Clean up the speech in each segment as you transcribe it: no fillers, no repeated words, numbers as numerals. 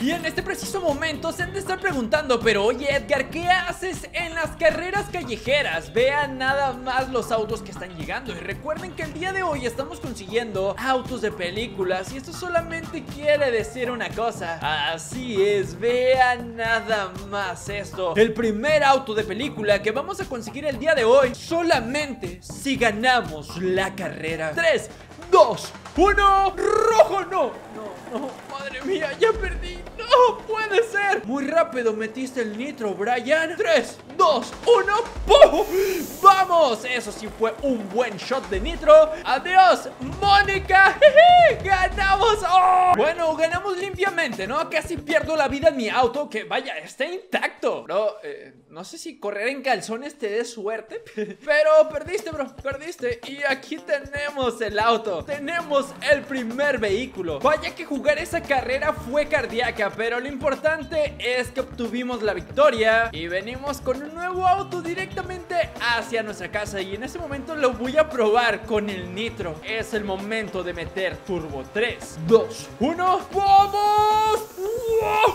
Y en este preciso momento se han de estar preguntando, pero oye Edgar, ¿qué haces en las carreras callejeras? Vean nada más los autos que están llegando. Y recuerden que el día de hoy estamos consiguiendo autos de películas. Y esto solamente quiere decir una cosa. Así es, vean nada más esto. El primer auto de película que vamos a conseguir el día de hoy, solamente si ganamos la carrera. 3, 2, 1, rojo, no, madre mía, ya perdí. No puede ser. Muy rápido metiste el nitro, Brian. 3, 2, 1, ¡pum! ¡Vamos! Eso sí fue un buen shot de nitro. ¡Adiós, Mónica! ¡Jeje! ¡Ganamos! ¡Oh! Bueno, ganamos limpiamente, ¿no? Casi pierdo la vida en mi auto, que vaya, está intacto. Bro, no sé si correr en calzones te dé suerte, pero perdiste, bro, perdiste. Y aquí tenemos el auto. Tenemos el primer vehículo. Vaya que jugar esa carrera fue cardíaca, pero lo importante es que obtuvimos la victoria y venimos con un nuevo auto directamente hacia nuestra casa. Y en este momento lo voy a probar con el nitro. Es el momento de meter turbo. 3, 2, 1, ¡vamos! ¡Wow!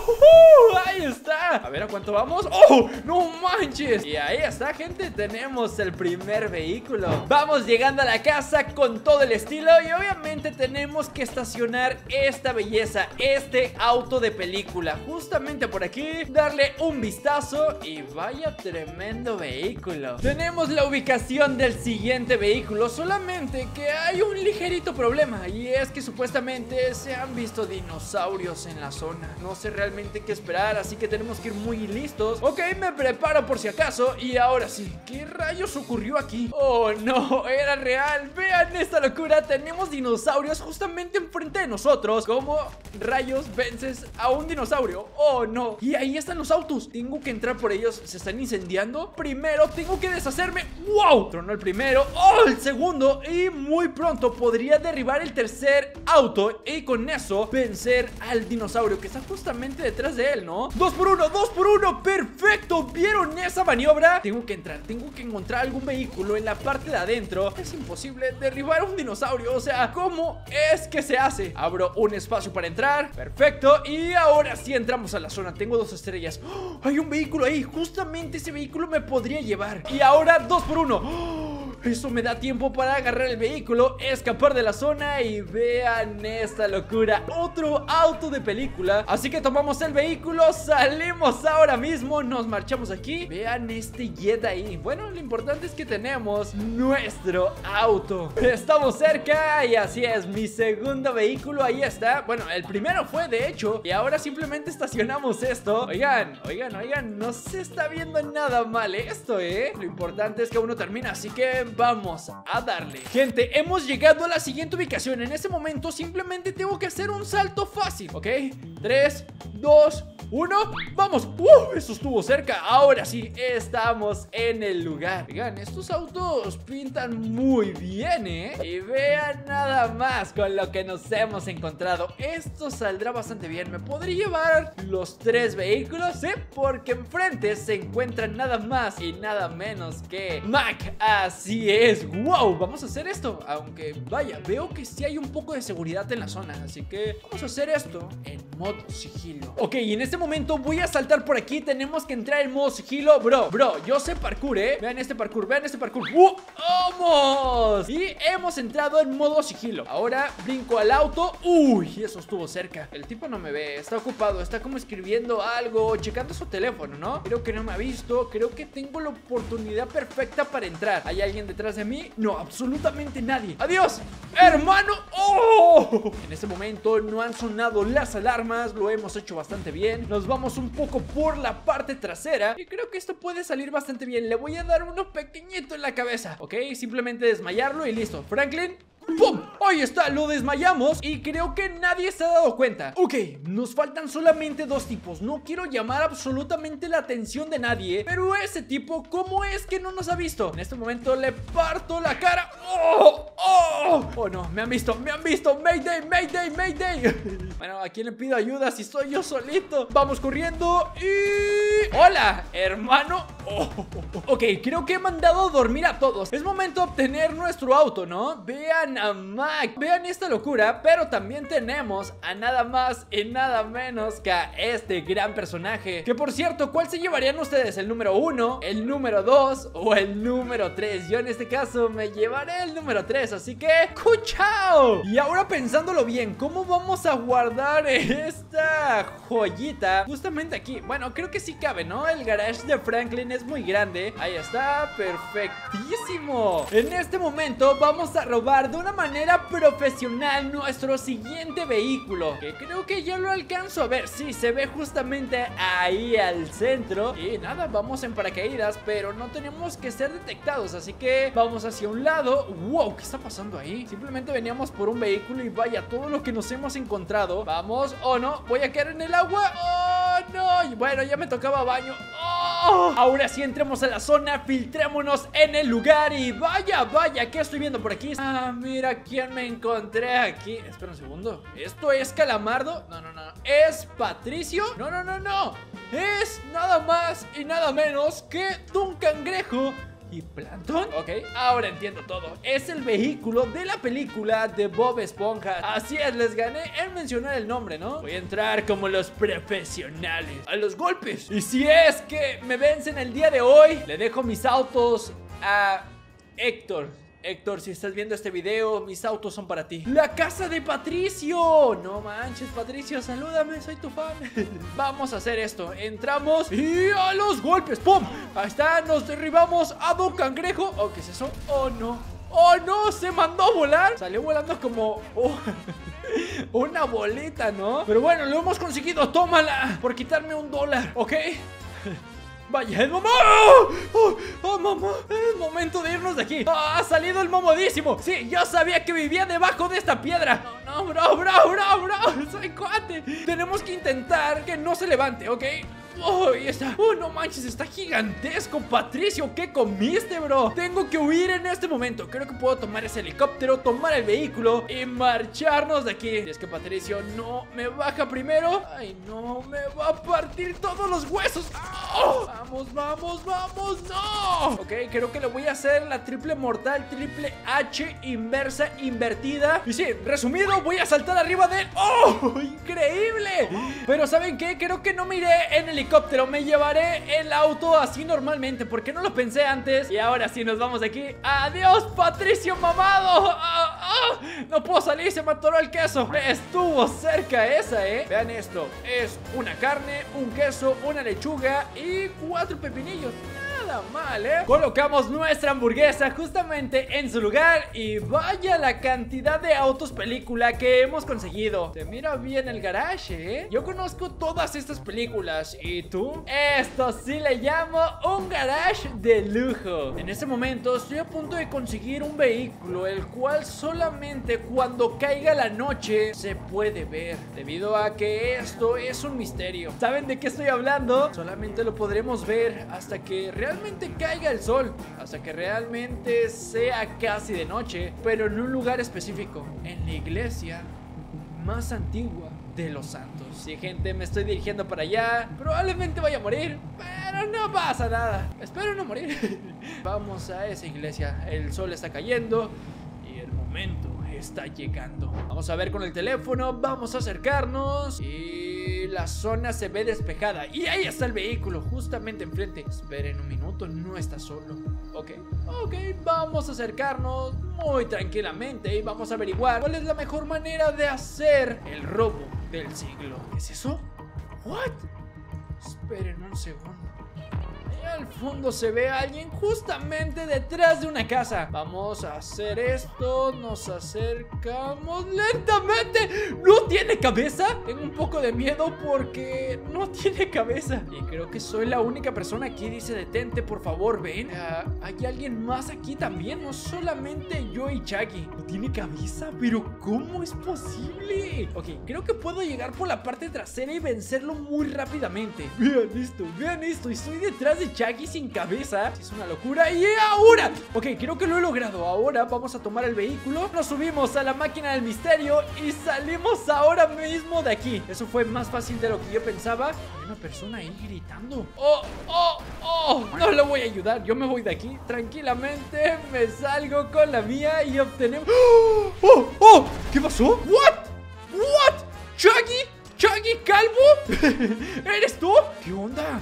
Ahí está. A ver a cuánto vamos. ¡Oh! ¡No manches! Y ahí está, gente. Tenemos el primer vehículo. Vamos llegando a la casa con todo el estilo. Y obviamente tenemos que estacionar esta belleza, este auto de película, justamente por aquí. Darle un vistazo. Y vaya tremendo vehículo. Tenemos la ubicación del siguiente vehículo. Solamente que hay un ligerito problema. Y es que supuestamente se han visto dinosaurios en la zona. No sé realmente qué esperar, así que tenemos que ir muy listos. Ok, me preparo por si acaso. Y ahora sí, ¿qué rayos ocurrió aquí? Oh no, era real. Vean esta locura, tenemos dinosaurios justamente enfrente de nosotros. ¿Cómo rayos vences a un dinosaurio? Oh no, y ahí están los autos. Tengo que entrar por ellos, se están incendiando. Primero tengo que deshacerme. ¡Wow! Tronó el primero, oh, el segundo. Y muy pronto podría derribar el tercer auto. Y con eso, vencer al dinosaurio que está justamente detrás de él, ¿no? 2 por 1, 2 por 1, perfecto. ¿Vieron esa maniobra? Tengo que entrar, tengo que encontrar algún vehículo en la parte de adentro. Es imposible derribar a un dinosaurio, o sea, ¿cómo es que se hace? Abro un espacio para entrar, perfecto. Y ahora sí entramos a la zona, tengo 2 estrellas. ¡Oh! Hay un vehículo ahí, justamente ese vehículo me podría llevar. Y ahora 2 por 1. ¡Oh! Eso me da tiempo para agarrar el vehículo, escapar de la zona y vean esta locura. Otro auto de película. Así que tomamos el vehículo, salimos ahora mismo, nos marchamos aquí. Vean este jet ahí. Bueno, lo importante es que tenemos nuestro auto. Estamos cerca y así es, mi segundo vehículo, ahí está. Bueno, el primero fue de hecho y ahora simplemente estacionamos esto. Oigan, no se está viendo nada mal esto, ¿eh? Lo importante es que uno termina, así que vamos a darle. Gente, hemos llegado a la siguiente ubicación. En este momento simplemente tengo que hacer un salto fácil, ¿ok? 3, 2, 1, ¡vamos! Eso estuvo cerca. Ahora sí, estamos en el lugar. Oigan, estos autos pintan muy bien, ¿eh? Y vean nada más con lo que nos hemos encontrado. Esto saldrá bastante bien. ¿Me podría llevar los 3 vehículos? Sí, porque enfrente se encuentran nada más y nada menos que Mac. Así es, wow, vamos a hacer esto. Aunque vaya, veo que sí hay un poco de seguridad en la zona, así que vamos a hacer esto en modo sigilo. Ok, y en este momento voy a saltar por aquí. Tenemos que entrar en modo sigilo. Bro, yo sé parkour, vean este parkour, ¡vamos! Y hemos entrado en modo sigilo. Ahora brinco al auto. Uy, eso estuvo cerca. El tipo no me ve, está ocupado, está como escribiendo algo, checando su teléfono, ¿no? Creo que no me ha visto, creo que tengo la oportunidad perfecta para entrar. ¿Hay alguien detrás de mí? No, absolutamente nadie. ¡Adiós, hermano! ¡Oh! En este momento no han sonado las alarmas. Lo hemos hecho bastante bien. Nos vamos un poco por la parte trasera y creo que esto puede salir bastante bien. Le voy a dar uno pequeñito en la cabeza. Ok, simplemente desmayarlo y listo. Franklin, ¡pum! Ahí está, lo desmayamos y creo que nadie se ha dado cuenta. Ok, nos faltan solamente 2 tipos. No quiero llamar absolutamente la atención de nadie, pero ese tipo, ¿cómo es que no nos ha visto? En este momento le parto la cara. ¡Oh! ¡Oh! ¡Oh no! Me han visto, me han visto. ¡Mayday, mayday, mayday! Bueno, ¿a quién le pido ayuda si soy yo solito? Vamos corriendo y... ¡Hola, hermano! Ok, creo que he mandado a dormir a todos. Es momento de obtener nuestro auto, ¿no? Vean a Mac, vean esta locura. Pero también tenemos a nada más y nada menos que a este gran personaje. Que por cierto, ¿cuál se llevarían ustedes? ¿El número 1? ¿El número 2? ¿O el número 3? Yo en este caso me llevaré el número 3. Así que, ¡cuchao! Y ahora pensándolo bien, ¿cómo vamos a guardar esta joyita? Justamente aquí, bueno, creo que sí cabe, ¿no? El garage de Franklin es muy grande. Ahí está, perfectísimo. En este momento vamos a robar de una manera profesional nuestro siguiente vehículo, que creo que ya lo alcanzo a ver. Sí, se ve justamente ahí al centro. Y nada, vamos en paracaídas, pero no tenemos que ser detectados, así que vamos hacia un lado. Wow, ¿qué está pasando ahí? Simplemente veníamos por un vehículo y vaya todo lo que nos hemos encontrado. Vamos, oh no, voy a caer en el agua. Oh no, bueno, ya me tocaba baño. Oh, ahora sí entremos a la zona, filtrémonos en el lugar y vaya, vaya, ¿qué estoy viendo por aquí? Ah, mira quién me encontré aquí. Espera un segundo, ¿esto es Calamardo? No, no, no, ¿es Patricio? No, no, no, no, es nada más y nada menos que Don Cangrejo y Plankton. Ok, ahora entiendo todo. Es el vehículo de la película de Bob Esponja. Así es, les gané en mencionar el nombre, ¿no? Voy a entrar como los profesionales a los golpes. Y si es que me vencen el día de hoy, le dejo mis autos a Héctor. Héctor, si estás viendo este video, mis autos son para ti. ¡La casa de Patricio! No manches, Patricio, salúdame, soy tu fan. Vamos a hacer esto. Entramos y a los golpes. ¡Pum! Ahí está, nos derribamos a Don Cangrejo. Oh, ¿qué es eso? Oh, no. ¡Oh, no! ¡Se mandó a volar! Salió volando como... Oh. Una boleta, ¿no? Pero bueno, lo hemos conseguido. ¡Tómala! Por quitarme $1, ¿ok? Vaya, el momo. Oh, oh, mamá, es momento de irnos de aquí. Oh, ha salido el momodísimo. Sí, yo sabía que vivía debajo de esta piedra. No, no, bro, soy cuate. Tenemos que intentar que no se levante, ¿ok? Oh, y está. Oh, no manches, está gigantesco, Patricio. ¿Qué comiste, bro? Tengo que huir en este momento. Creo que puedo tomar ese helicóptero, tomar el vehículo y marcharnos de aquí. Si es que Patricio no me baja primero. Ay, no, me va a partir todos los huesos. Oh, vamos, vamos, vamos, no. Ok, creo que le voy a hacer la triple mortal, triple H, inversa, invertida. Y sí, resumido, voy a saltar arriba de él. Oh, increíble. Pero ¿saben qué? Creo que no me iré en helicóptero. Me llevaré el auto así normalmente, porque no lo pensé antes. Y ahora sí nos vamos de aquí. Adiós, Patricio mamado. ¡Oh, oh! No puedo salir, se me atoró el queso. Me estuvo cerca esa, Vean esto, es una carne, un queso, una lechuga y 4 pepinillos. Nada mal, Colocamos nuestra hamburguesa justamente en su lugar. Y vaya la cantidad de autos película que hemos conseguido. Se mira bien el garage, Yo conozco todas estas películas. ¿Y tú? Esto sí le llamo un garage de lujo. En este momento estoy a punto de conseguir un vehículo, el cual solamente cuando caiga la noche se puede ver, debido a que esto es un misterio. ¿Saben de qué estoy hablando? Solamente lo podremos ver hasta que realmente caiga el sol, hasta que realmente sea casi de noche, pero en un lugar específico, en la iglesia más antigua de los santos. Sí, gente, me estoy dirigiendo para allá. Probablemente vaya a morir, pero no pasa nada. Espero no morir. Vamos a esa iglesia. El sol está cayendo y el momento está llegando. Vamos a ver con el teléfono. Vamos a acercarnos y la zona se ve despejada. Y ahí está el vehículo, justamente enfrente. Esperen un minuto, no está solo. Ok, ok, vamos a acercarnos muy tranquilamente y vamos a averiguar cuál es la mejor manera de hacer el robo del siglo. ¿Qué es eso? ¿What? Esperen un segundo. Al fondo se ve a alguien justamente detrás de una casa. Vamos a hacer esto. Nos acercamos lentamente. ¿No tiene cabeza? Tengo un poco de miedo porque no tiene cabeza. Y creo que soy la única persona aquí. Dice detente, por favor, ven. Hay alguien más aquí también. No solamente yo y Shaggy. No tiene cabeza, pero ¿cómo es posible? Ok, creo que puedo llegar por la parte trasera y vencerlo muy rápidamente. Vean esto, vean esto. Y estoy detrás de de Shaggy sin cabeza. Es una locura. Y ahora, ok, creo que lo he logrado. Ahora vamos a tomar el vehículo, nos subimos a la máquina del misterio y salimos ahora mismo de aquí. Eso fue más fácil de lo que yo pensaba. Hay una persona ahí gritando. ¡Oh, oh, oh! No le voy a ayudar. Yo me voy de aquí tranquilamente. Me salgo con la mía y obtenemos... ¡Oh, oh, oh! ¿Qué pasó? ¿What? ¿What? ¿Shaggy? ¿Shaggy calvo? ¿Eres tú? ¿Qué onda?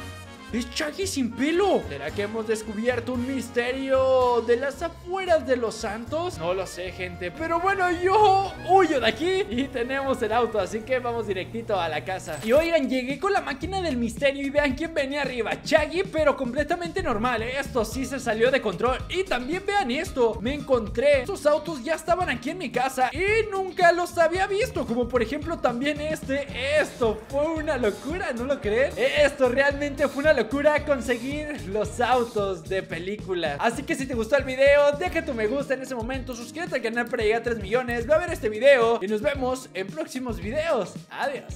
¡Es Shaggy sin pelo! ¿Será que hemos descubierto un misterio de las afueras de Los Santos? No lo sé, gente, pero bueno, yo huyo de aquí y tenemos el auto, así que vamos directito a la casa. Y oigan, llegué con la máquina del misterio y vean quién venía arriba, Shaggy, pero completamente normal, ¿eh? Esto sí se salió de control. Y también vean esto, me encontré, estos autos ya estaban aquí en mi casa y nunca los había visto, como por ejemplo también este. Esto fue una locura, ¿no lo creen? Esto realmente fue una locura, conseguir los autos de películas. Así que si te gustó el video, deja tu me gusta en ese momento, suscríbete al canal para llegar a 3 millones, ve a ver este video y nos vemos en próximos videos. Adiós.